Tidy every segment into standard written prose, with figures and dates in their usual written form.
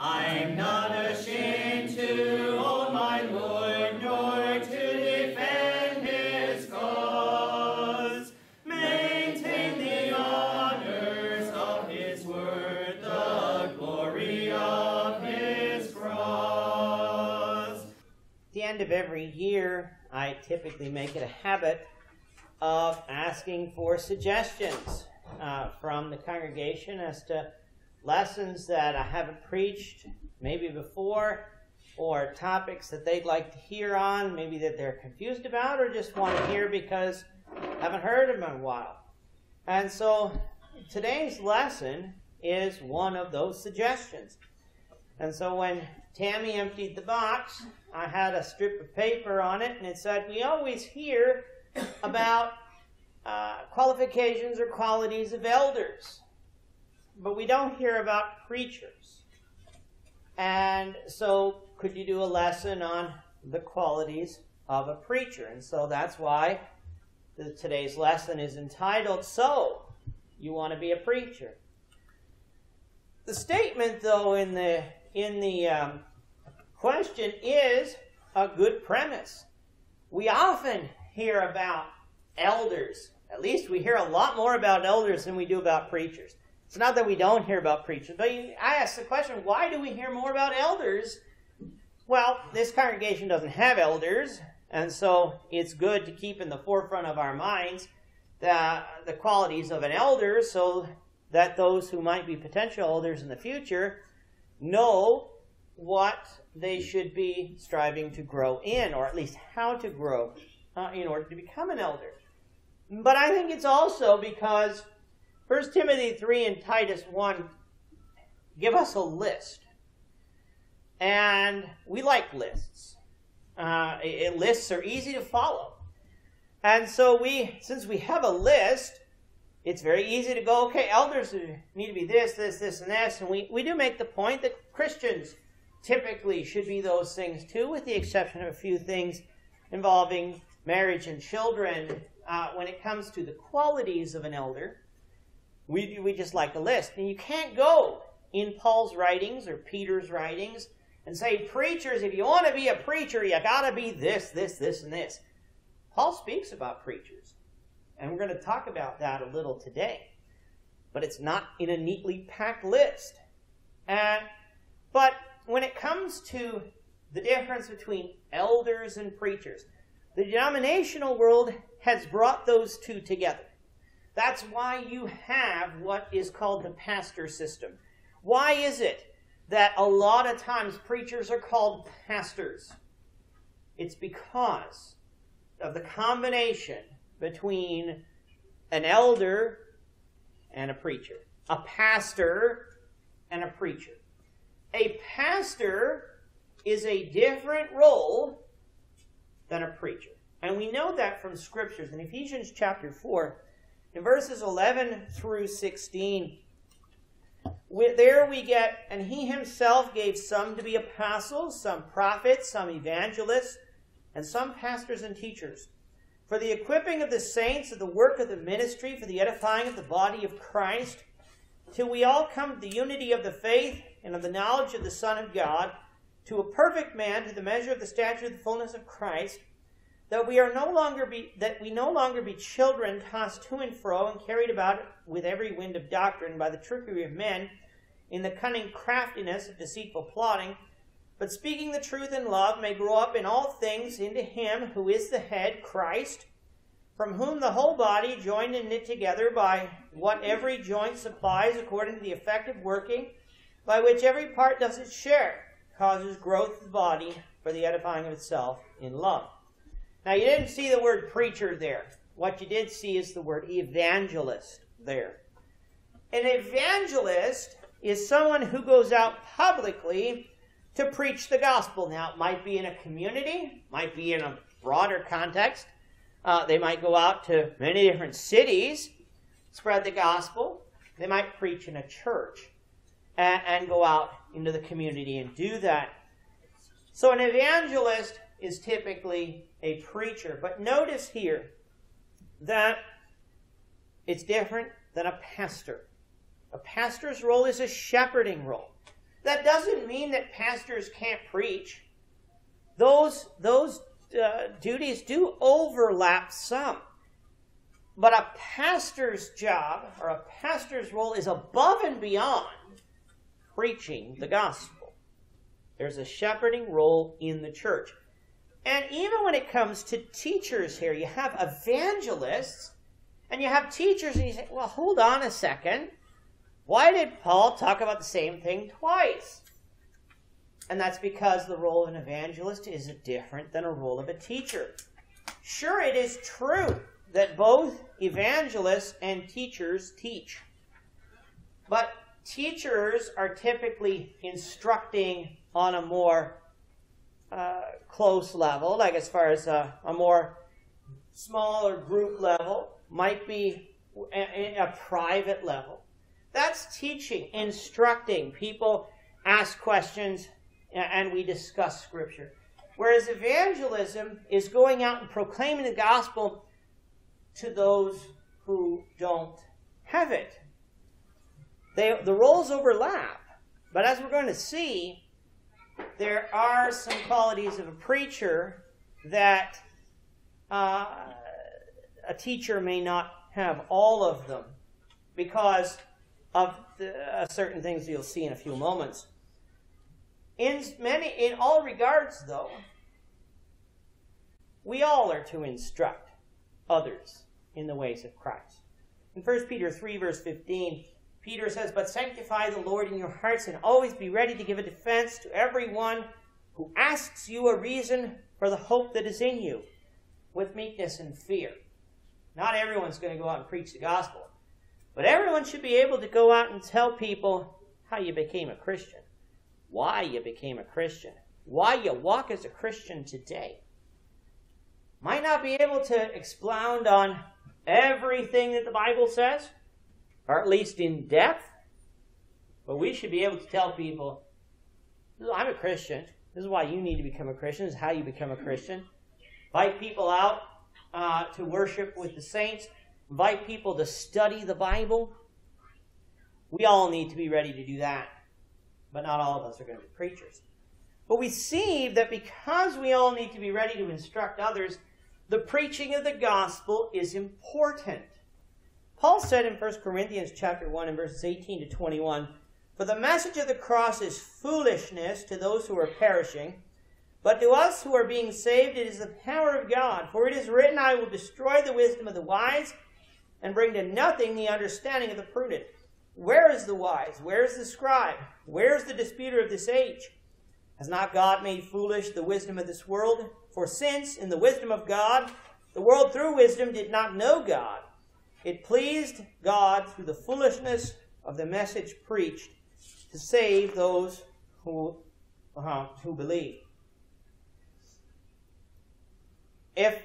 I'm not ashamed to own my Lord, nor to defend his cause. Maintain the honors of his word, the glory of his cross. At the end of every year, I typically make it a habit of asking for suggestions from the congregation as to lessons that I haven't preached maybe before, or topics that they'd like to hear on, maybe that they're confused about or just want to hear because I haven't heard them in a while. And so today's lesson is one of those suggestions. And so when Tammy emptied the box, I had a strip of paper on it, and it said, we always hear about qualifications or qualities of elders, but we don't hear about preachers. And so could you do a lesson on the qualities of a preacher? And so that's why today's lesson is entitled, So You Want to Be a Preacher. The statement, though, in the question is a good premise. We often hear about elders. At least we hear a lot more about elders than we do about preachers. It's not that we don't hear about preachers, but I ask the question, why do we hear more about elders? Well, this congregation doesn't have elders, and so it's good to keep in the forefront of our minds the qualities of an elder, so that those who might be potential elders in the future know what they should be striving to grow in, or at least how to grow in order to become an elder. But I think it's also because 1 Timothy 3 and Titus 1 give us a list, and we like lists. Lists are easy to follow, and so since we have a list, it's very easy to go, okay, elders need to be this, this, this, and this, and we do make the point that Christians typically should be those things too, with the exception of a few things involving marriage and children. When it comes to the qualities of an elder, we just like a list. And you can't go in Paul's writings or Peter's writings and say, preachers, if you want to be a preacher, you got to be this, this, this, and this. Paul speaks about preachers, and we're going to talk about that a little today. But it's not in a neatly packed list. But when it comes to the difference between elders and preachers, the denominational world has brought those two together. That's why you have what is called the pastor system. Why is it that a lot of times preachers are called pastors? It's because of the combination between an elder and a preacher, a pastor and a preacher. A pastor is a different role than a preacher. And we know that from scriptures. In Ephesians chapter 4, in verses 11 through 16, there we get, and he himself gave some to be apostles, some prophets, some evangelists, and some pastors and teachers, for the equipping of the saints, of the work of the ministry, for the edifying of the body of Christ, till we all come to the unity of the faith and of the knowledge of the Son of God, to a perfect man, to the measure of the stature of the fullness of Christ, that we no longer be children tossed to and fro and carried about with every wind of doctrine by the trickery of men, in the cunning craftiness of deceitful plotting, but speaking the truth in love may grow up in all things into him who is the head, Christ, from whom the whole body, joined and knit together by what every joint supplies according to the effective working, by which every part does its share, causes growth of the body for the edifying of itself in love. Now, you didn't see the word preacher there. What you did see is the word evangelist there. An evangelist is someone who goes out publicly to preach the gospel. Now, it might be in a community, might be in a broader context. They might go out to many different cities, spread the gospel. They might preach in a church and go out into the community and do that. So an evangelist is typically a preacher. But notice here that it's different than a pastor. A pastor's role is a shepherding role. That doesn't mean that pastors can't preach. Those duties do overlap some. But a pastor's job or a pastor's role is above and beyond preaching the gospel. There's a shepherding role in the church. And even when it comes to teachers here, you have evangelists and you have teachers, and you say, well, hold on a second. Why did Paul talk about the same thing twice? And that's because the role of an evangelist is different than a role of a teacher. Sure, it is true that both evangelists and teachers teach. But teachers are typically instructing on a more close level, like as far as a more smaller group level, might be a private level. That's teaching, instructing. People ask questions and we discuss Scripture. Whereas evangelism is going out and proclaiming the gospel to those who don't have it. The roles overlap, but as we're going to see, there are some qualities of a preacher that a teacher may not have all of them because of certain things you'll see in a few moments. In all regards, though, we all are to instruct others in the ways of Christ. In 1 Peter 3, verse 15, Peter says, "But sanctify the Lord in your hearts and always be ready to give a defense to everyone who asks you a reason for the hope that is in you, with meekness and fear." Not everyone's going to go out and preach the gospel. But everyone should be able to go out and tell people how you became a Christian, why you became a Christian, why you walk as a Christian today. Might not be able to expound on everything that the Bible says, or at least in depth, but we should be able to tell people, I'm a Christian. This is why you need to become a Christian. This is how you become a Christian. Invite people out to worship with the saints. Invite people to study the Bible. We all need to be ready to do that. But not all of us are going to be preachers. But we see that because we all need to be ready to instruct others, the preaching of the gospel is important. Paul said in 1 Corinthians chapter 1 and verses 18 to 21, "For the message of the cross is foolishness to those who are perishing, but to us who are being saved it is the power of God. For it is written, I will destroy the wisdom of the wise, and bring to nothing the understanding of the prudent. Where is the wise? Where is the scribe? Where is the disputer of this age? Has not God made foolish the wisdom of this world? For since, in the wisdom of God, the world through wisdom did not know God, it pleased God through the foolishness of the message preached to save those who believe." If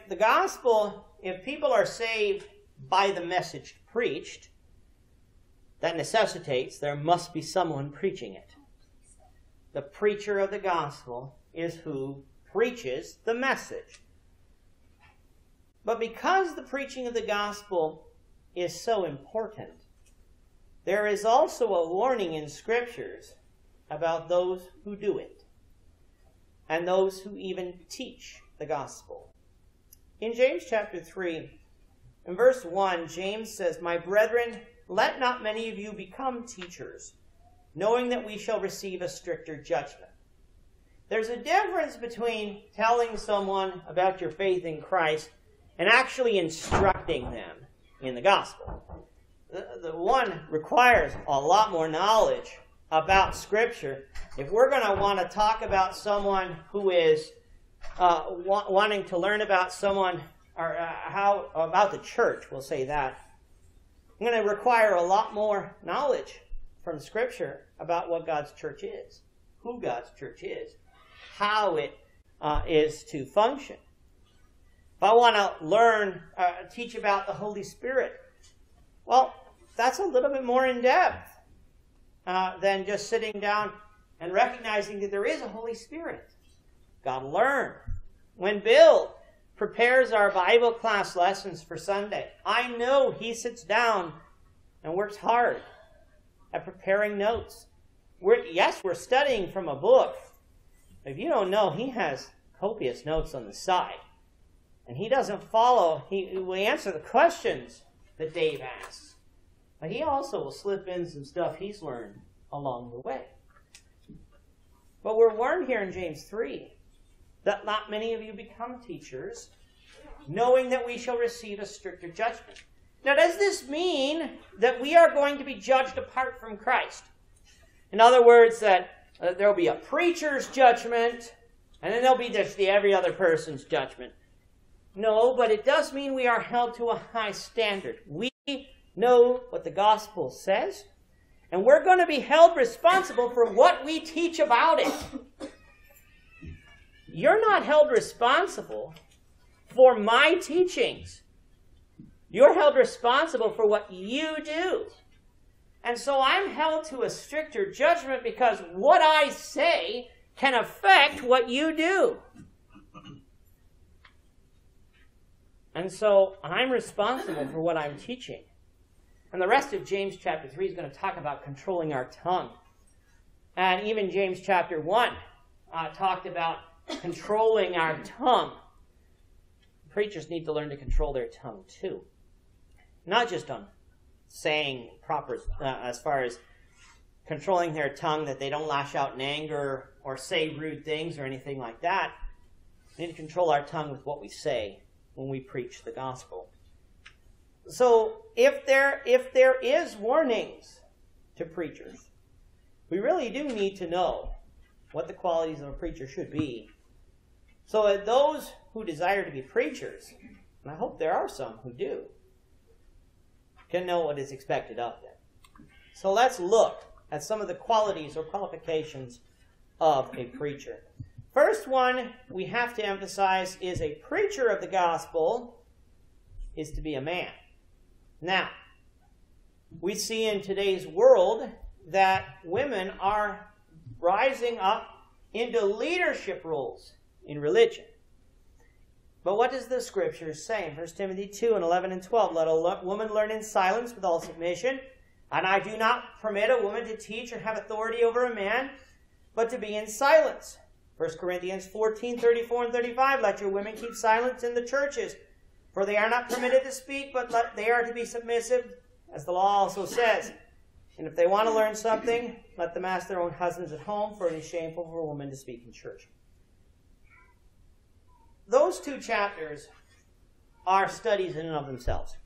people are saved by the message preached, that necessitates there must be someone preaching it. The preacher of the gospel is who preaches the message. But because the preaching of the gospel is so important, there is also a warning in Scriptures about those who do it and those who even teach the gospel. In James chapter 3, in verse 1, James says, "My brethren, let not many of you become teachers, knowing that we shall receive a stricter judgment." There's a difference between telling someone about your faith in Christ and actually instructing them in the gospel. The one requires a lot more knowledge about Scripture. If we're going to want to talk about someone who is wanting to learn about someone or how about the church, we'll say that. I'm going to require a lot more knowledge from Scripture about what God's church is, who God's church is, how it is to function. If I want to learn, teach about the Holy Spirit, well, that's a little bit more in depth than just sitting down and recognizing that there is a Holy Spirit. Gotta learn. When Bill prepares our Bible class lessons for Sunday, I know he sits down and works hard at preparing notes. Yes, we're studying from a book. If you don't know, he has copious notes on the side. And he doesn't follow. He will answer the questions that Dave asks. But he also will slip in some stuff he's learned along the way. But we're warned here in James 3 that not many of you become teachers, knowing that we shall receive a stricter judgment. Now, does this mean that we are going to be judged apart from Christ? In other words, that there will be a preacher's judgment, and then there will be just the every other person's judgment. No, but it does mean we are held to a high standard. We know what the gospel says, and we're going to be held responsible for what we teach about it. You're not held responsible for my teachings. You're held responsible for what you do. And so I'm held to a stricter judgment because what I say can affect what you do. And so I'm responsible for what I'm teaching. And the rest of James chapter 3 is going to talk about controlling our tongue. And even James chapter 1 talked about controlling our tongue. Preachers need to learn to control their tongue too. Not just on saying proper, as far as controlling their tongue, that they don't lash out in anger or say rude things or anything like that. We need to control our tongue with what we say when we preach the gospel. So if there is warnings to preachers, we really do need to know what the qualities of a preacher should be. So that those who desire to be preachers, and I hope there are some who do, can know what is expected of them. So let's look at some of the qualities or qualifications of a preacher. First one we have to emphasize is a preacher of the gospel is to be a man. Now, we see in today's world that women are rising up into leadership roles in religion. But what does the Scripture say? In 1 Timothy 2 and 11 and 12, let a woman learn in silence with all submission, and I do not permit a woman to teach or have authority over a man, but to be in silence. 1 Corinthians 14, 34 and 35, let your women keep silence in the churches, for they are not permitted to speak, but they are to be submissive, as the law also says. And if they want to learn something, let them ask their own husbands at home, for it is shameful for a woman to speak in church. Those two chapters are studies in and of themselves.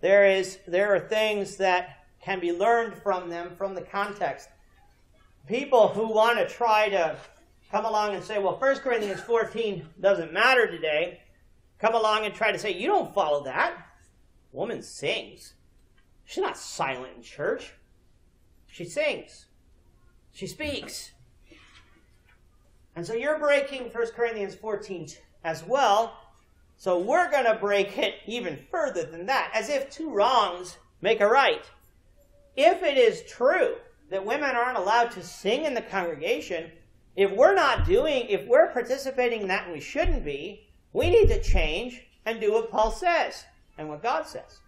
There are things that can be learned from them, from the context. People who want to try to come along and say, well, 1 Corinthians 14 doesn't matter today, come along and try to say, you don't follow that. A woman sings. She's not silent in church. She sings. She speaks. And so you're breaking 1 Corinthians 14 as well. So we're going to break it even further than that, as if two wrongs make a right. If it is true that women aren't allowed to sing in the congregation, if we're participating in that and we shouldn't be, we need to change and do what Paul says and what God says.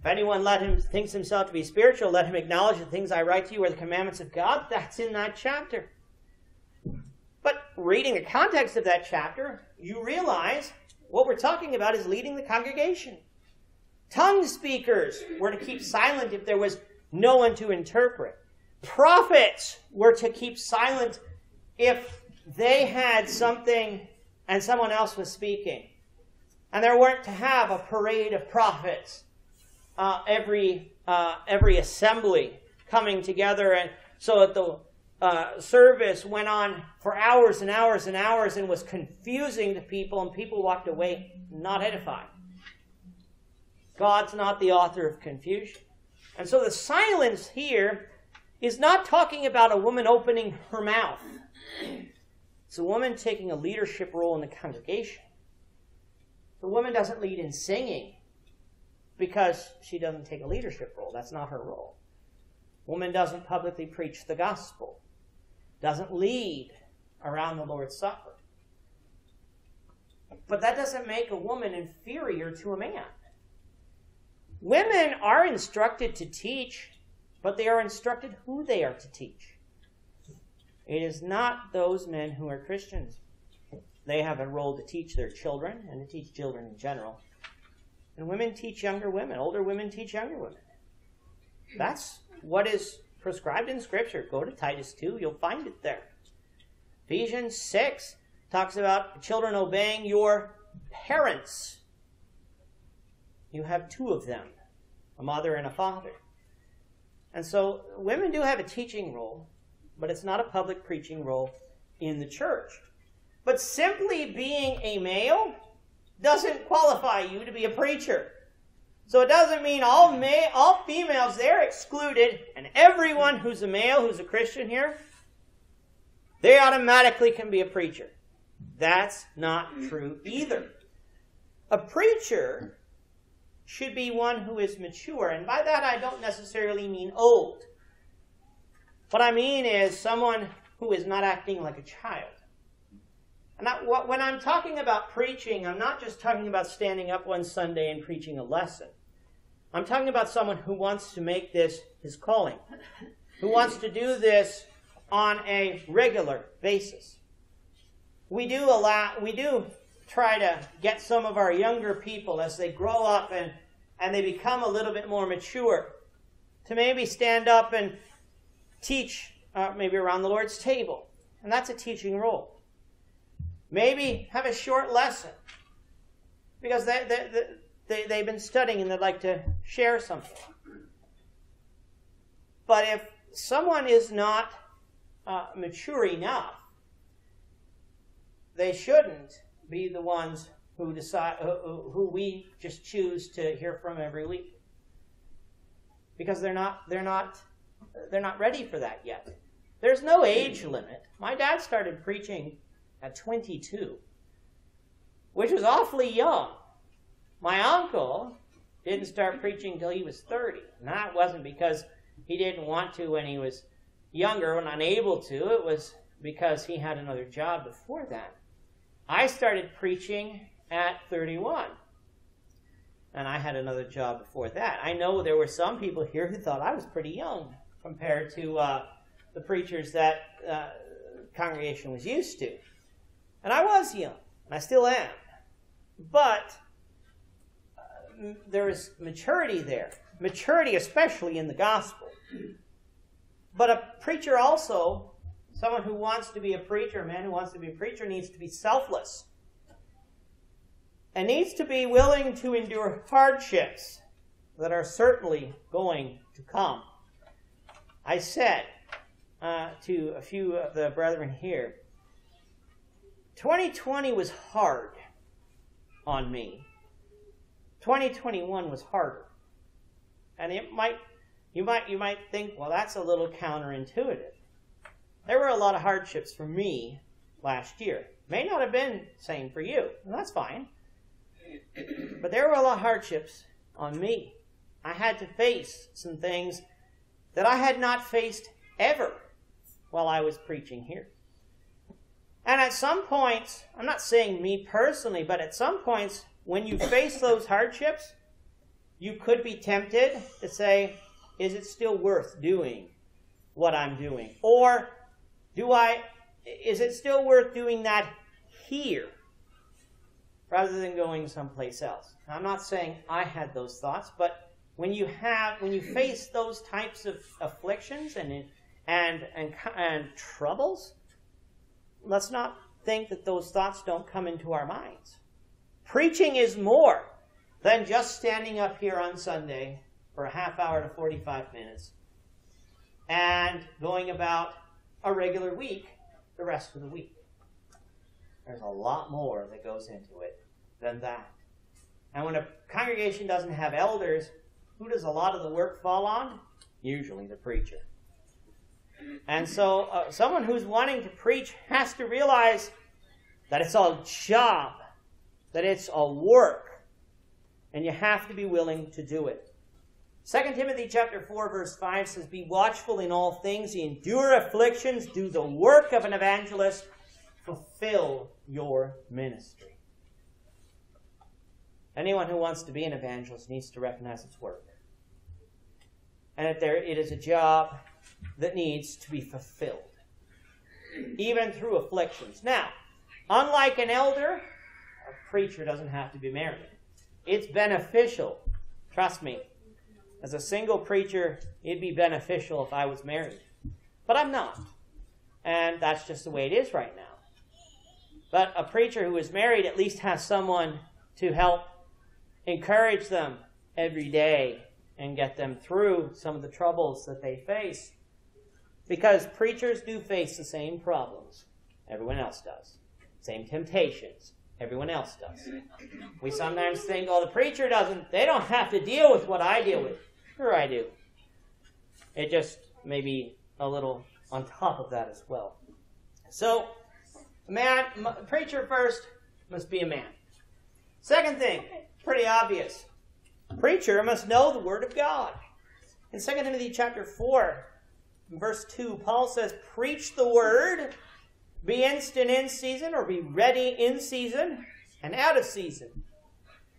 If anyone thinks himself to be spiritual, let him acknowledge the things I write to you are the commandments of God. That's in that chapter. But reading the context of that chapter, you realize what we're talking about is leading the congregation. Tongue speakers were to keep silent if there was no one to interpret. Prophets were to keep silent if they had something and someone else was speaking. And there weren't to have a parade of prophets every assembly coming together, and so that the service went on for hours and hours and hours and was confusing to people, and people walked away not edified. God's not the author of confusion. And so the silence here is not talking about a woman opening her mouth. It's a woman taking a leadership role in the congregation. The woman doesn't lead in singing because she doesn't take a leadership role. That's not her role. Woman doesn't publicly preach the gospel, doesn't lead around the Lord's Supper. But that doesn't make a woman inferior to a man. Women are instructed to teach but they are instructed who they are to teach. It is not those men who are Christians. They have a role to teach their children and to teach children in general. And women teach younger women. Older women teach younger women. That's what is prescribed in Scripture. Go to Titus 2. You'll find it there. Ephesians 6 talks about children obeying your parents. You have two of them, a mother and a father. And so women do have a teaching role, but it's not a public preaching role in the church. But simply being a male doesn't qualify you to be a preacher. So it doesn't mean all females, they're excluded, and everyone who's a male, who's a Christian here, they automatically can be a preacher. That's not true either. A preacher should be one who is mature, and by that I don't necessarily mean old. What I mean is someone who is not acting like a child. And when I'm talking about preaching, I'm not just talking about standing up one Sunday and preaching a lesson. I'm talking about someone who wants to make this his calling, who wants to do this on a regular basis. We do try to get some of our younger people as they grow up and they become a little bit more mature to maybe stand up and teach maybe around the Lord's table. And that's a teaching role. Maybe have a short lesson because they've been studying and they'd like to share something. But if someone is not mature enough, they shouldn't be the ones who decide, who we just choose to hear from every week, because they're not ready for that yet. There's no age limit. My dad started preaching at 22, which was awfully young. My uncle didn't start preaching until he was 30. And that wasn't because he didn't want to when he was younger and unable to. It was because he had another job before that. I started preaching at 31, and I had another job before that. I know there were some people here who thought I was pretty young compared to the preachers that the congregation was used to. And I was young, and I still am. But there is maturity there. Maturity, especially in the gospel. But a preacher also, someone who wants to be a preacher, a man who wants to be a preacher, needs to be selfless. And needs to be willing to endure hardships that are certainly going to come. I said to a few of the brethren here, 2020 was hard on me. 2021 was harder. And it might, you might think, well, that's a little counterintuitive. There were a lot of hardships for me last year. May not have been the same for you, and that's fine. But there were a lot of hardships on me. I had to face some things that I had not faced ever while I was preaching here. And at some points, I'm not saying me personally, but at some points, when you face those hardships, you could be tempted to say, is it still worth doing what I'm doing? Or is it still worth doing that here rather than going someplace else? I'm not saying I had those thoughts, but when you face those types of afflictions and troubles, let's not think that those thoughts don't come into our minds. Preaching is more than just standing up here on Sunday for a half hour to 45 minutes and going about a regular week the rest of the week. There's a lot more that goes into it than that. And when a congregation doesn't have elders, who does a lot of the work fall on? Usually the preacher. And so someone who's wanting to preach has to realize that it's a job, that it's a work, and you have to be willing to do it. 2 Timothy chapter 4, verse 5 says, "Be watchful in all things, endure afflictions, do the work of an evangelist, fulfill your ministry." Anyone who wants to be an evangelist needs to recognize its work. and that it is a job that needs to be fulfilled, even through afflictions. Now, unlike an elder, a preacher doesn't have to be married. It's beneficial. Trust me, as a single preacher, it'd be beneficial if I was married. But I'm not. And that's just the way it is right now. But a preacher who is married at least has someone to help encourage them every day and get them through some of the troubles that they face. Because preachers do face the same problems everyone else does. Same temptations everyone else does. We sometimes think, oh, the preacher doesn't, they don't have to deal with what I deal with. Sure I do. It just may be a little on top of that as well. So, man, preacher first must be a man. Second thing, pretty obvious. Preacher must know the Word of God. In 2 Timothy chapter 4, verse 2, Paul says, preach the Word, be instant in season, or be ready in season and out of season.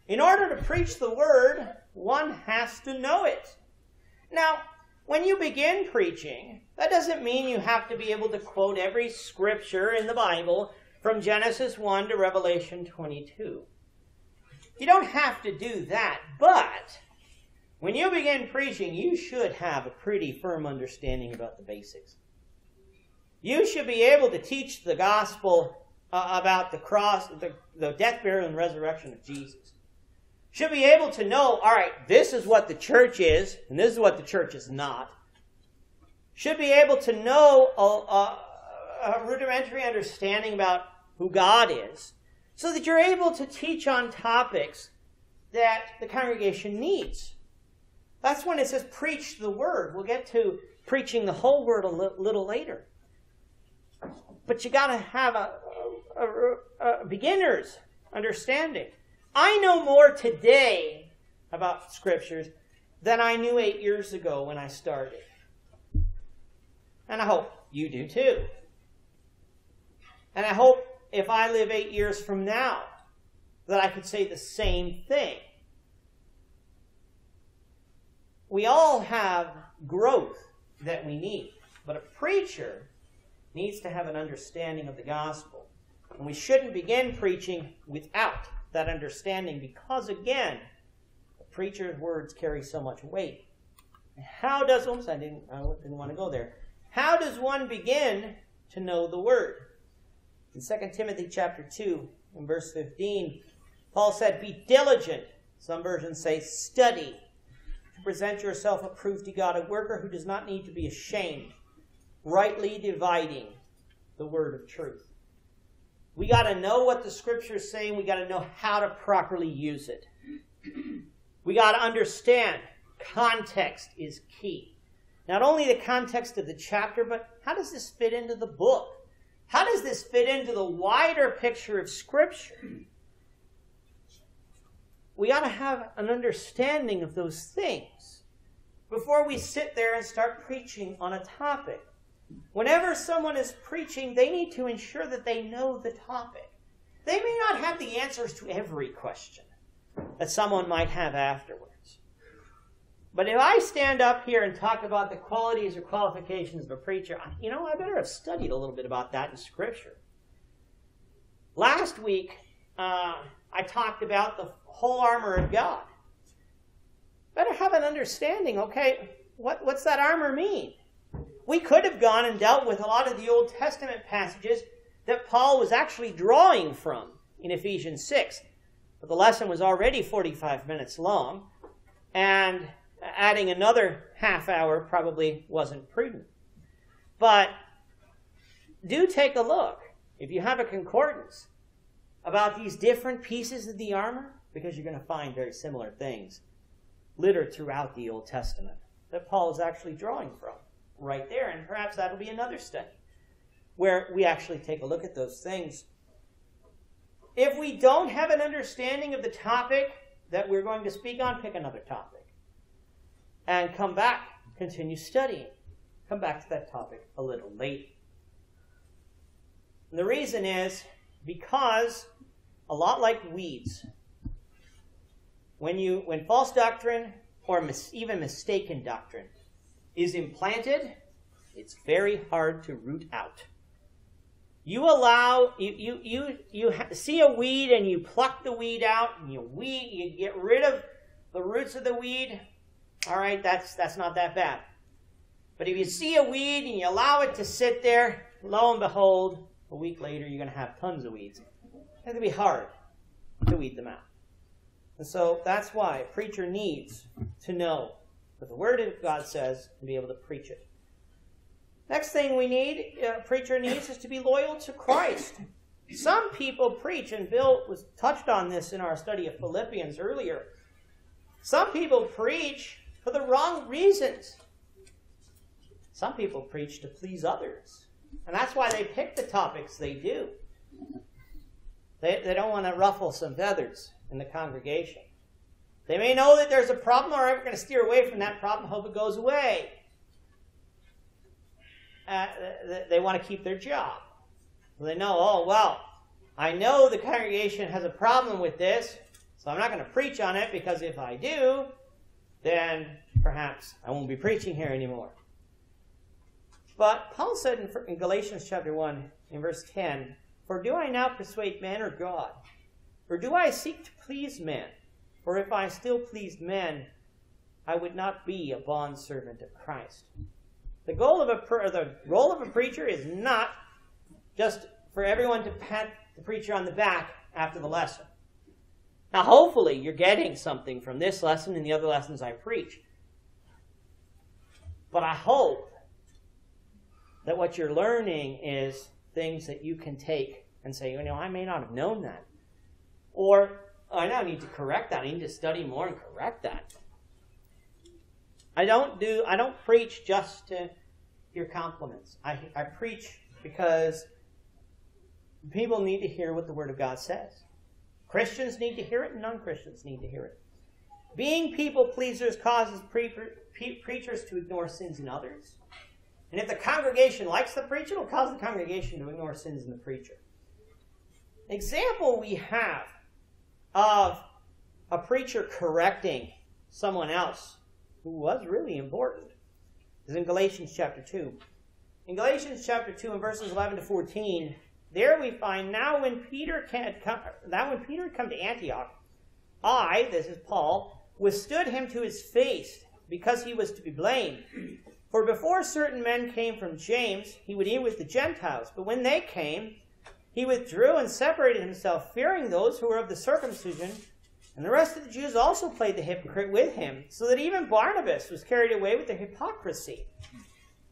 In order to preach the Word, one has to know it. Now, when you begin preaching, that doesn't mean you have to be able to quote every scripture in the Bible from Genesis 1 to Revelation 22. You don't have to do that, but when you begin preaching, you should have a pretty firm understanding about the basics. You should be able to teach the gospel about the cross, the death, burial, and resurrection of Jesus. Should be able to know, all right, this is what the church is, and this is what the church is not. Should be able to know a rudimentary understanding about who God is, so that you're able to teach on topics that the congregation needs. That's when it says, preach the word. We'll get to preaching the whole word a little later. But you got to have a beginner's understanding. I know more today about scriptures than I knew 8 years ago when I started. And I hope you do too. And I hope if I live 8 years from now that I could say the same thing. We all have growth that we need, but a preacher needs to have an understanding of the gospel. And we shouldn't begin preaching without that understanding, because again, a preacher's words carry so much weight. How does, oops, I didn't want to go there. How does one begin to know the word? In 2 Timothy chapter 2 and verse 15, Paul said, be diligent, some versions say study, to present yourself approved to God, a worker who does not need to be ashamed, rightly dividing the word of truth. We got to know what the Scripture is saying. We got to know how to properly use it. We got to understand context is key. Not only the context of the chapter, but how does this fit into the book? How does this fit into the wider picture of Scripture? We got to have an understanding of those things before we sit there and start preaching on a topic. Whenever someone is preaching, they need to ensure that they know the topic. They may not have the answers to every question that someone might have afterwards. But if I stand up here and talk about the qualities or qualifications of a preacher, you know, I better have studied a little bit about that in Scripture. Last week, I talked about the whole armor of God. Better have an understanding, okay, what's that armor mean? We could have gone and dealt with a lot of the Old Testament passages that Paul was actually drawing from in Ephesians 6. But the lesson was already 45 minutes long, and adding another half hour probably wasn't prudent. But do take a look, if you have a concordance, about these different pieces of the armor, because you're going to find very similar things littered throughout the Old Testament that Paul is actually drawing from. Right there, and perhaps that'll be another study where we actually take a look at those things. If we don't have an understanding of the topic that we're going to speak on, pick another topic and come back, continue studying. Come back to that topic a little later. And the reason is because, a lot like weeds, when false doctrine or even mistaken doctrine is implanted, it's very hard to root out. You see a weed and you pluck the weed out, and you get rid of the roots of the weed. All right, that's not that bad. But if you see a weed and you allow it to sit there, lo and behold, a week later you're going to have tons of weeds. It's going to be hard to weed them out. And so that's why a preacher needs to know what the Word of God says and be able to preach it. Next thing we need, a preacher needs, is to be loyal to Christ. Some people preach, and Bill was touched on this in our study of Philippians earlier. Some people preach for the wrong reasons. Some people preach to please others. And that's why they pick the topics they do. They don't want to ruffle some feathers in the congregation. They may know that there's a problem, all right, we're going to steer away from that problem, hope it goes away. They want to keep their job. So they know, oh, well, I know the congregation has a problem with this, so I'm not going to preach on it, because if I do, then perhaps I won't be preaching here anymore. But Paul said in Galatians chapter 1, in verse 10, "For do I now persuade man or God? Or do I seek to please men? For if I still pleased men, I would not be a bondservant of Christ." The goal of the role of a preacher is not just for everyone to pat the preacher on the back after the lesson. Now, hopefully, you're getting something from this lesson and the other lessons I preach. But I hope that what you're learning is things that you can take and say, you know, I may not have known that. Or, I now need to correct that. I need to study more and correct that. I don't preach just to hear compliments. I preach because people need to hear what the Word of God says. Christians need to hear it, and non-Christians need to hear it. Being people pleasers causes preachers to ignore sins in others. And if the congregation likes the preacher, it'll cause the congregation to ignore sins in the preacher. An example we have of a preacher correcting someone else who was really important is in Galatians chapter 2. In Galatians chapter 2 and verses 11 to 14, there we find, now when Peter had come to Antioch, I, this is Paul, withstood him to his face, because he was to be blamed. For before certain men came from James, he would eat with the Gentiles. But when they came, he withdrew and separated himself, fearing those who were of the circumcision. And the rest of the Jews also played the hypocrite with him, so that even Barnabas was carried away with their hypocrisy.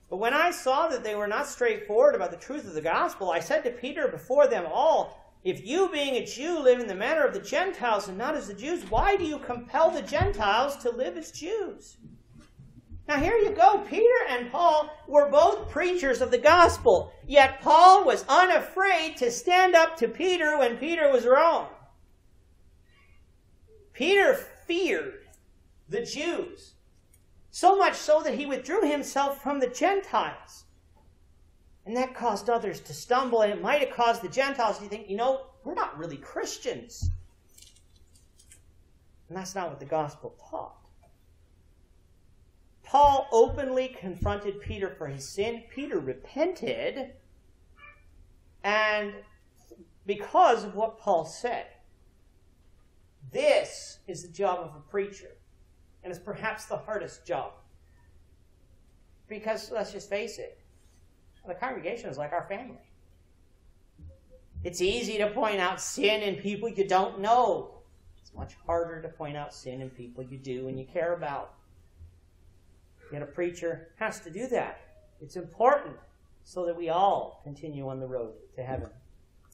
But when I saw that they were not straightforward about the truth of the gospel, I said to Peter before them all, "If you, being a Jew, live in the manner of the Gentiles and not as the Jews, why do you compel the Gentiles to live as Jews?" Now here you go. Peter and Paul were both preachers of the gospel, yet Paul was unafraid to stand up to Peter when Peter was wrong. Peter feared the Jews, so much so that he withdrew himself from the Gentiles. And that caused others to stumble, and it might have caused the Gentiles to think, you know, we're not really Christians. And that's not what the gospel taught. Paul openly confronted Peter for his sin. Peter repented, and because of what Paul said. This is the job of a preacher, and it's perhaps the hardest job. Because, let's just face it, the congregation is like our family. It's easy to point out sin in people you don't know. It's much harder to point out sin in people you do and you care about. Yet a preacher has to do that. It's important so that we all continue on the road to heaven.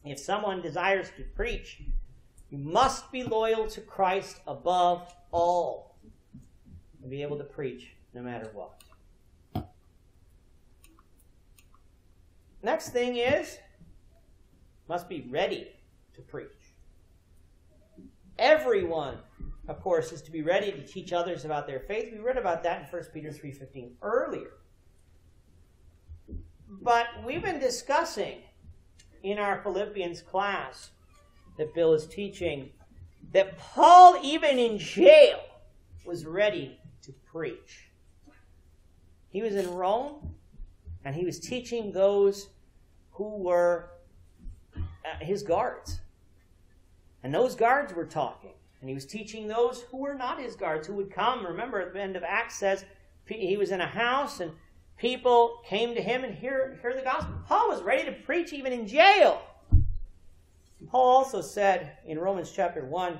If someone desires to preach, you must be loyal to Christ above all and be able to preach no matter what. Next thing is, must be ready to preach. Everyone, of course, is to be ready to teach others about their faith. We read about that in 1 Peter 3:15 earlier. But we've been discussing in our Philippians class that Bill is teaching, that Paul, even in jail, was ready to preach. He was in Rome, and he was teaching those who were his guards. And those guards were talking. And he was teaching those who were not his guards, who would come. Remember, at the end of Acts says he was in a house, and people came to him and hear the gospel. Paul was ready to preach even in jail. Paul also said in Romans chapter 1,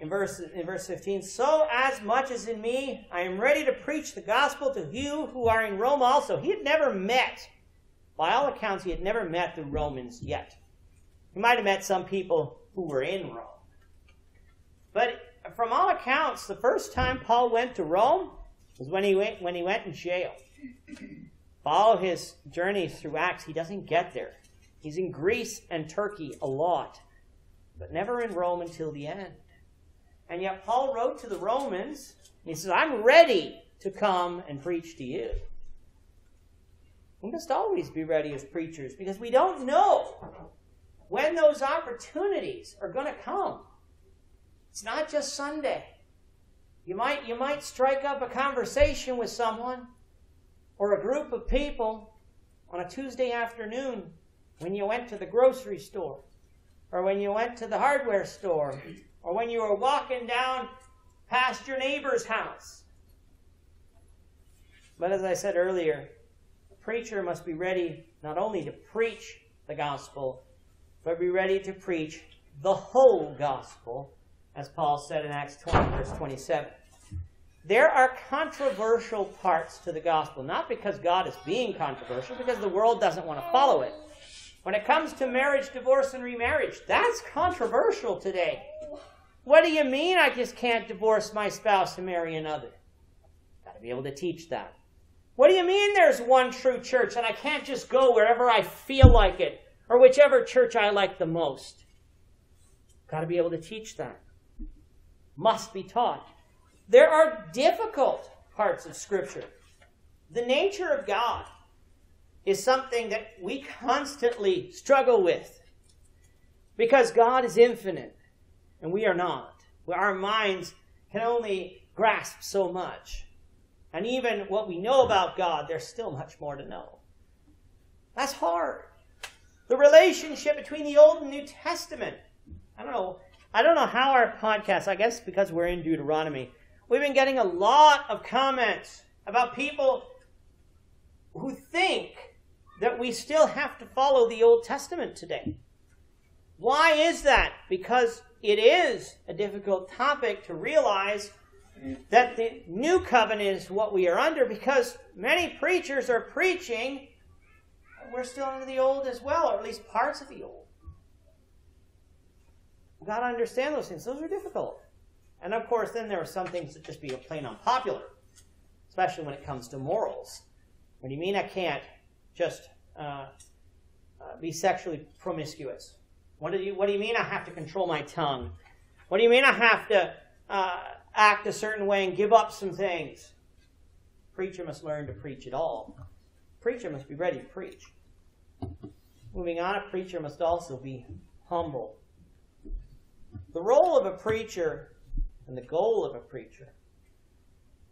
in verse 15, "So as much as in me, I am ready to preach the gospel to you who are in Rome also." He had never met, by all accounts, he had never met the Romans yet. He might have met some people who were in Rome. But from all accounts, the first time Paul went to Rome was when he went in jail. Follow his journey through Acts. He doesn't get there. He's in Greece and Turkey a lot, but never in Rome until the end. And yet Paul wrote to the Romans, and he says, "I'm ready to come and preach to you." We must always be ready as preachers, because we don't know when those opportunities are going to come. It's not just Sunday. You might strike up a conversation with someone or a group of people on a Tuesday afternoon when you went to the grocery store, or when you went to the hardware store, or when you were walking down past your neighbor's house. But as I said earlier, a preacher must be ready not only to preach the gospel, but be ready to preach the whole gospel, as Paul said in Acts 20, verse 27. There are controversial parts to the gospel, not because God is being controversial, because the world doesn't want to follow it. When it comes to marriage, divorce, and remarriage, that's controversial today. What do you mean I just can't divorce my spouse and marry another? Got to be able to teach that. What do you mean there's one true church and I can't just go wherever I feel like it, or whichever church I like the most? Got to be able to teach that. Must be taught. There are difficult parts of Scripture. The nature of God is something that we constantly struggle with, because God is infinite and we are not. Our minds can only grasp so much. And even what we know about God, there's still much more to know. That's hard. The relationship between the Old and New Testament. I don't know how our podcast, I guess because we're in Deuteronomy, we've been getting a lot of comments about people who think that we still have to follow the Old Testament today. Why is that? Because it is a difficult topic to realize that the New Covenant is what we are under, because many preachers are preaching we're still under the Old as well, or at least parts of the Old. We've got to understand those things. Those are difficult. And of course, then there are some things that just be plain unpopular, especially when it comes to morals. What do you mean I can't just be sexually promiscuous? What do you mean I have to control my tongue? What do you mean I have to act a certain way and give up some things? Preacher must learn to preach it all. Preacher must be ready to preach. Moving on, a preacher must also be humble. The role of a preacher and the goal of a preacher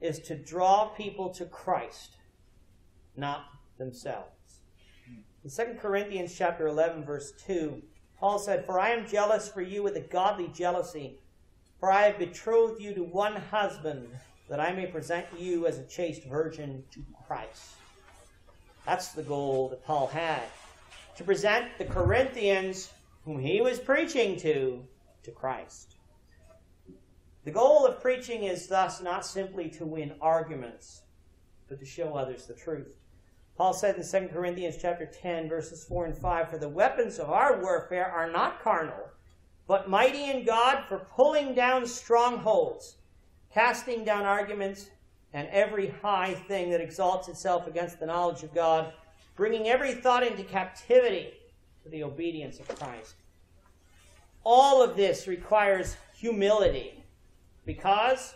is to draw people to Christ, not themselves. In 2 Corinthians chapter 11, verse 2, Paul said, "For I am jealous for you with a godly jealousy, for I have betrothed you to one husband, that I may present you as a chaste virgin to Christ." That's the goal that Paul had, to present the Corinthians, whom he was preaching to Christ. The goal of preaching is thus not simply to win arguments, but to show others the truth. Paul said in 2 Corinthians chapter 10, verses 4 and 5, "For the weapons of our warfare are not carnal, but mighty in God for pulling down strongholds, casting down arguments, and every high thing that exalts itself against the knowledge of God, bringing every thought into captivity to the obedience of Christ." All of this requires humility, because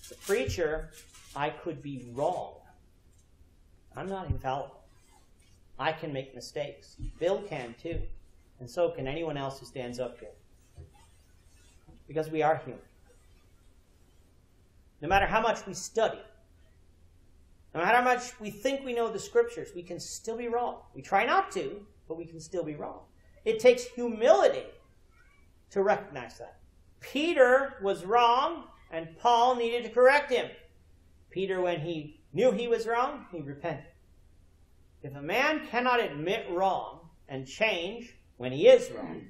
as a preacher, I could be wrong. I'm not infallible. I can make mistakes. Bill can too. And so can anyone else who stands up here. Because we are human. No matter how much we study, No matter how much we think we know the scriptures, we can still be wrong. We try not to, but we can still be wrong. It takes humility to recognize that. Peter was wrong, and Paul needed to correct him. Peter, when he knew he was wrong, he repented. If a man cannot admit wrong and change when he is wrong,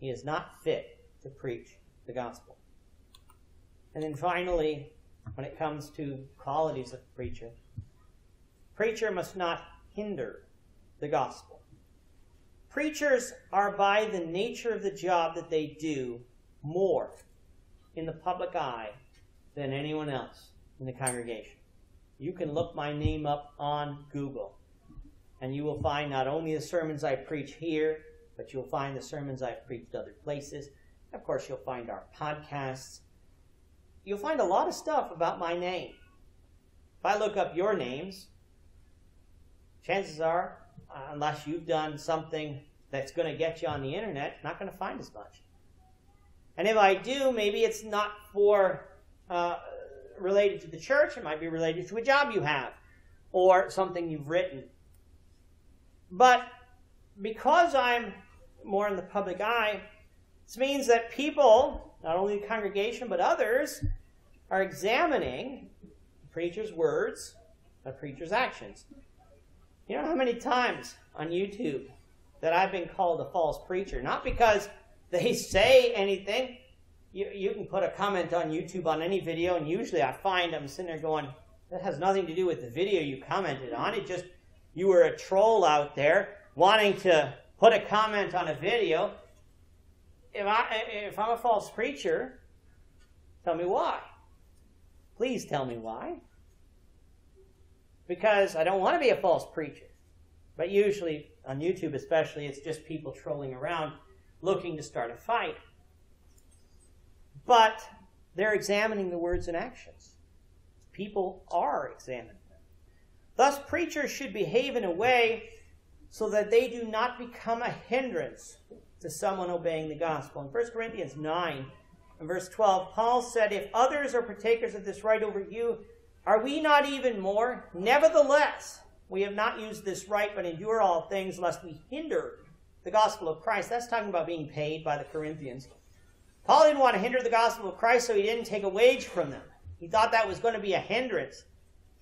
he is not fit to preach the gospel. And then finally, when it comes to qualities of the preacher, preacher must not hinder the gospel. Preachers are, by the nature of the job that they do, more in the public eye than anyone else in the congregation. You can look my name up on Google, and you will find not only the sermons I preach here, but you'll find the sermons I've preached other places. Of course, you'll find our podcasts. You'll find a lot of stuff about my name. If I look up your names, chances are, unless you've done something that's going to get you on the internet, you're not going to find as much. And if I do, maybe it's not for related to the church. It might be related to a job you have or something you've written. But because I'm more in the public eye, this means that people, not only the congregation but others, are examining the preacher's words, the preacher's actions. You know how many times on YouTube that I've been called a false preacher? Not because they say anything. You can put a comment on YouTube on any video, and usually I find I'm sitting there going, that has nothing to do with the video you commented on. It just, you were a troll out there wanting to put a comment on a video. If I'm a false preacher, tell me why. Please tell me why. Because I don't want to be a false preacher. But usually, on YouTube especially, it's just people trolling around looking to start a fight. But they're examining the words and actions. People are examining them. Thus, preachers should behave in a way so that they do not become a hindrance to someone obeying the gospel. In 1 Corinthians 9, and verse 12, Paul said, "If others are partakers of this right over you, are we not even more? Nevertheless, we have not used this right, but endure all things, lest we hinder the gospel of Christ." That's talking about being paid by the Corinthians. Paul didn't want to hinder the gospel of Christ, so he didn't take a wage from them. He thought that was going to be a hindrance.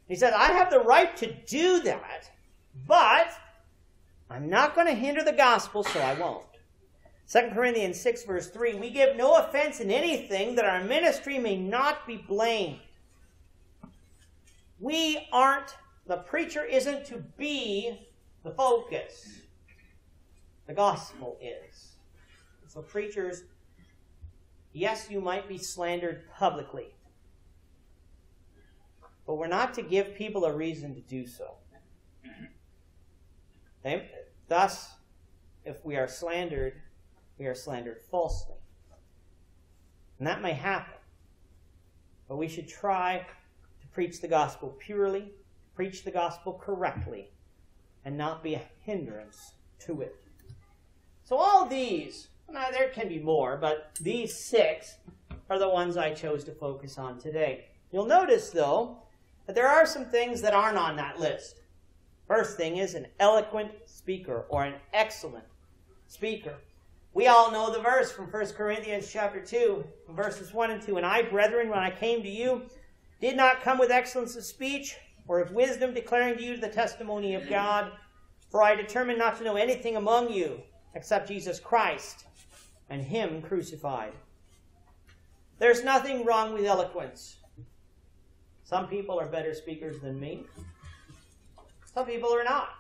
He said, I have the right to do that, but I'm not going to hinder the gospel, so I won't. 2 Corinthians 6, verse 3, "We give no offense in anything that our ministry may not be blamed." We aren't, the preacher isn't to be the focus. The gospel is. So preachers, yes, you might be slandered publicly, but we're not to give people a reason to do so. Thus, if we are slandered falsely. And that may happen, but we should try preach the gospel purely, preach the gospel correctly, and not be a hindrance to it. So all these, now there can be more, but these six are the ones I chose to focus on today. You'll notice, though, that there are some things that aren't on that list. First thing is an eloquent speaker, or an excellent speaker. We all know the verse from 1 Corinthians chapter 2, verses 1 and 2. "And I, brethren, when I came to you, did not come with excellence of speech or of wisdom, declaring to you the testimony of God. For I determined not to know anything among you except Jesus Christ and him crucified." There's nothing wrong with eloquence. Some people are better speakers than me. Some people are not.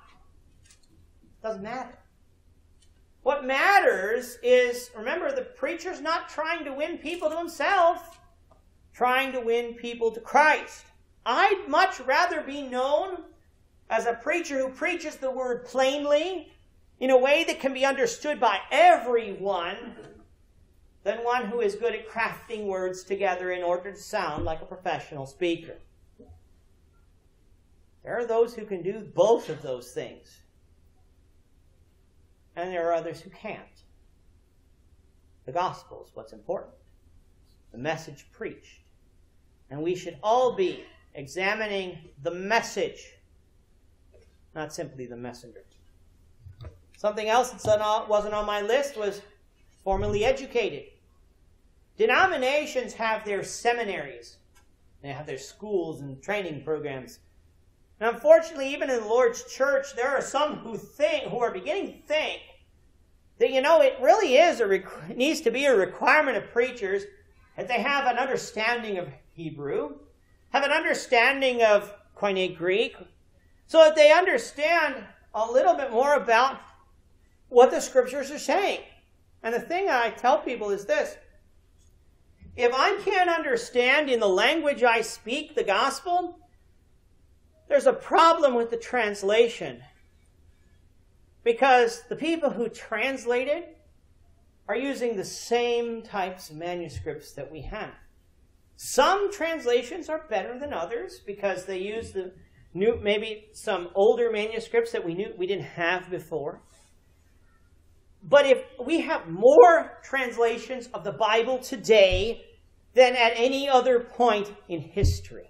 It doesn't matter. What matters is, remember, the preacher's not trying to win people to himself. Trying to win people to Christ. I'd much rather be known as a preacher who preaches the word plainly in a way that can be understood by everyone than one who is good at crafting words together in order to sound like a professional speaker. There are those who can do both of those things, and there are others who can't. The gospel is what's important. The message preached. And we should all be examining the message, not simply the messenger. Something else that wasn't on my list was formally educated. Denominations have their seminaries. They have their schools and training programs. And unfortunately, even in the Lord's church, there are some who are beginning to think that, you know, it really is needs to be a requirement of preachers that they have an understanding of Hebrew, have an understanding of Koine Greek, so that they understand a little bit more about what the scriptures are saying. And the thing I tell people is this: if I can't understand in the language I speak the gospel, there's a problem with the translation, because the people who translate it are using the same types of manuscripts that we have. Some translations are better than others because they use the new, maybe some older manuscripts that we didn't have before. But if we have more translations of the Bible today than at any other point in history.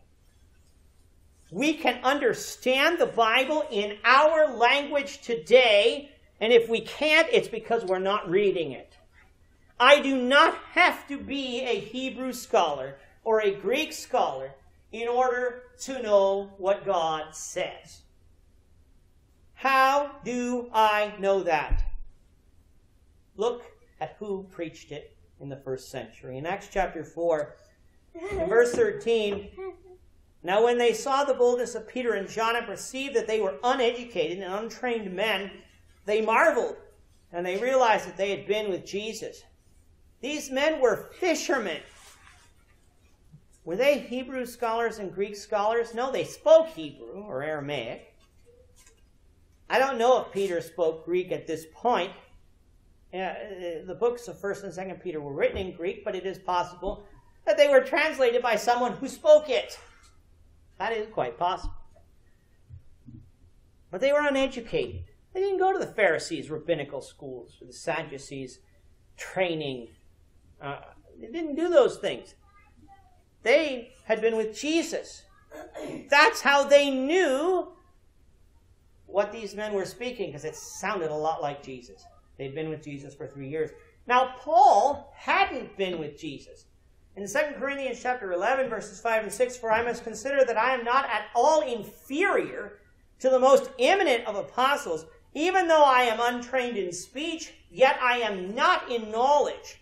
We can understand the Bible in our language today, and if we can't, it's because we're not reading it. I do not have to be a Hebrew scholar or a Greek scholar in order to know what God says. How do I know that? Look at who preached it in the first century. In Acts chapter 4, in verse 13, "Now when they saw the boldness of Peter and John and perceived that they were uneducated and untrained men, they marveled, and they realized that they had been with Jesus. These men were fishermen." Were they Hebrew scholars and Greek scholars? No, they spoke Hebrew or Aramaic. I don't know if Peter spoke Greek at this point. The books of 1st and 2nd Peter were written in Greek, but it is possible that they were translated by someone who spoke it. That is quite possible. But they were uneducated. They didn't go to the Pharisees' rabbinical schools, or the Sadducees' training. They didn't do those things. They had been with Jesus. That's how they knew what these men were speaking, because it sounded a lot like Jesus. They'd been with Jesus for 3 years. Now, Paul hadn't been with Jesus. In 2 Corinthians chapter 11, verses 5 and 6, "For I must consider that I am not at all inferior to the most eminent of apostles, even though I am untrained in speech, yet I am not in knowledge.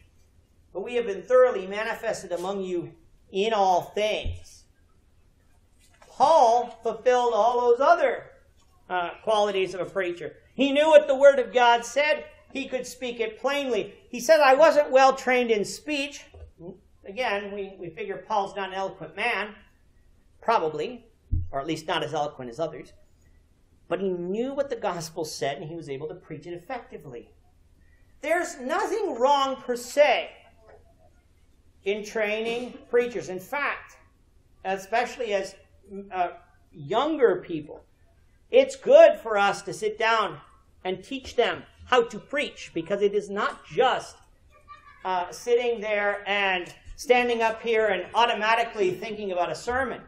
But we have been thoroughly manifested among you in all things." Paul fulfilled all those other qualities of a preacher. He knew what the Word of God said. He could speak it plainly. He said, "I wasn't well trained in speech." Again, we figure Paul's not an eloquent man, probably, or at least not as eloquent as others. But he knew what the gospel said, and he was able to preach it effectively. There's nothing wrong, per se, in training preachers. In fact, especially as younger people, it's good for us to sit down and teach them how to preach, because it is not just sitting there and standing up here and automatically thinking about a sermon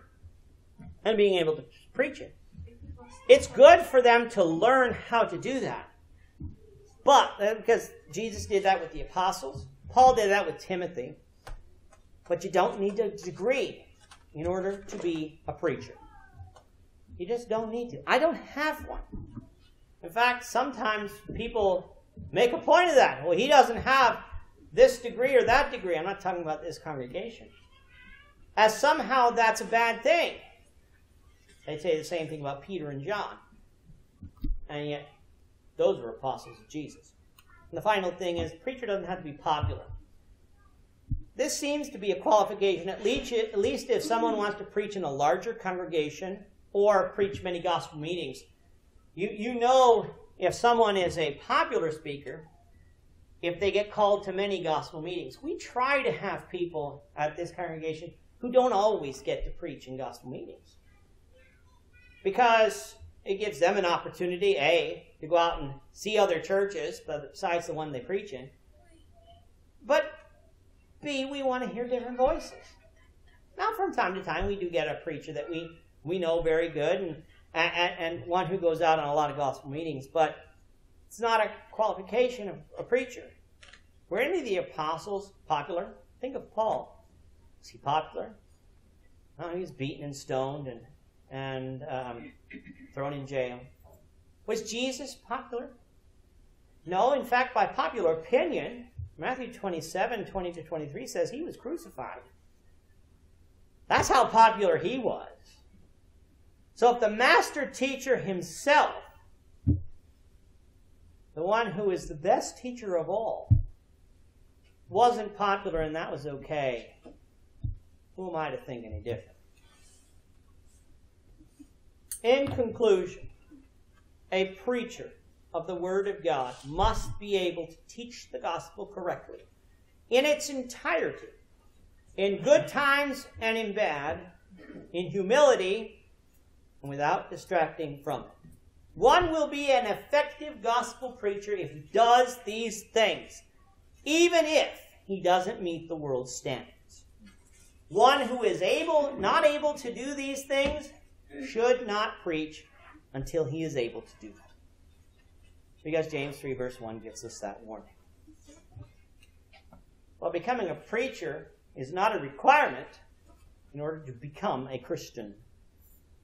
and being able to preach it. It's good for them to learn how to do that. But, because Jesus did that with the apostles, Paul did that with Timothy, but you don't need a degree in order to be a preacher. You just don't need to. I don't have one. In fact, sometimes people make a point of that. Well, he doesn't have this degree or that degree. I'm not talking about this congregation. As somehow that's a bad thing. They say the same thing about Peter and John. And yet, those were apostles of Jesus. And the final thing is, the preacher doesn't have to be popular. This seems to be a qualification, at least if someone wants to preach in a larger congregation or preach many gospel meetings. You know if someone is a popular speaker, if they get called to many gospel meetings. We try to have people at this congregation who don't always get to preach in gospel meetings, because it gives them an opportunity, A, to go out and see other churches besides the one they preach in, but B, we want to hear different voices. Now, from time to time, we do get a preacher that we know very good and one who goes out on a lot of gospel meetings, but it's not a qualification of a preacher. Were any of the apostles popular? Think of Paul. Was he popular? No, he was beaten and stoned and thrown in jail. Was Jesus popular? No, in fact, by popular opinion, Matthew 27:20-23 says he was crucified. That's how popular he was. So if the master teacher himself, the one who is the best teacher of all, wasn't popular and that was okay, who am I to think any different? In conclusion, a preacher of the Word of God must be able to teach the gospel correctly in its entirety, in good times and in bad, in humility and without distracting from it. One will be an effective gospel preacher if he does these things, even if he doesn't meet the world's standards. One who is not able to do these things should not preach until he is able to do them. Because James 3:1 gives us that warning. Well, becoming a preacher is not a requirement in order to become a Christian.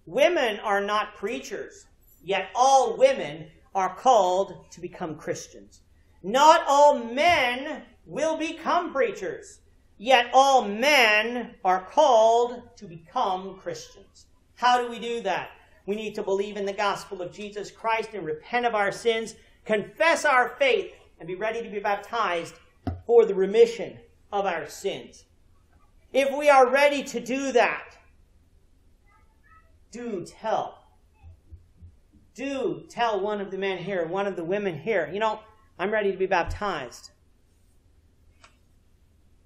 Women are not preachers, yet all women are called to become Christians. Not all men will become preachers, yet all men are called to become Christians. How do we do that? We need to believe in the gospel of Jesus Christ and repent of our sins, confess our faith, and be ready to be baptized for the remission of our sins. If we are ready to do that, do tell one of the men here, one of the women here, you know, I'm ready to be baptized.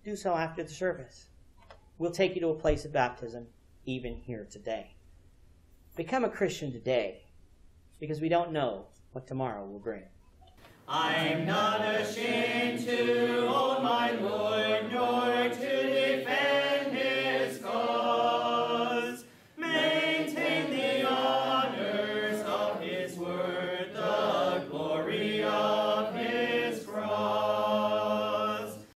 Do so after the service. We'll take you to a place of baptism even here today. Become a Christian today, because we don't know what tomorrow will bring. I'm not a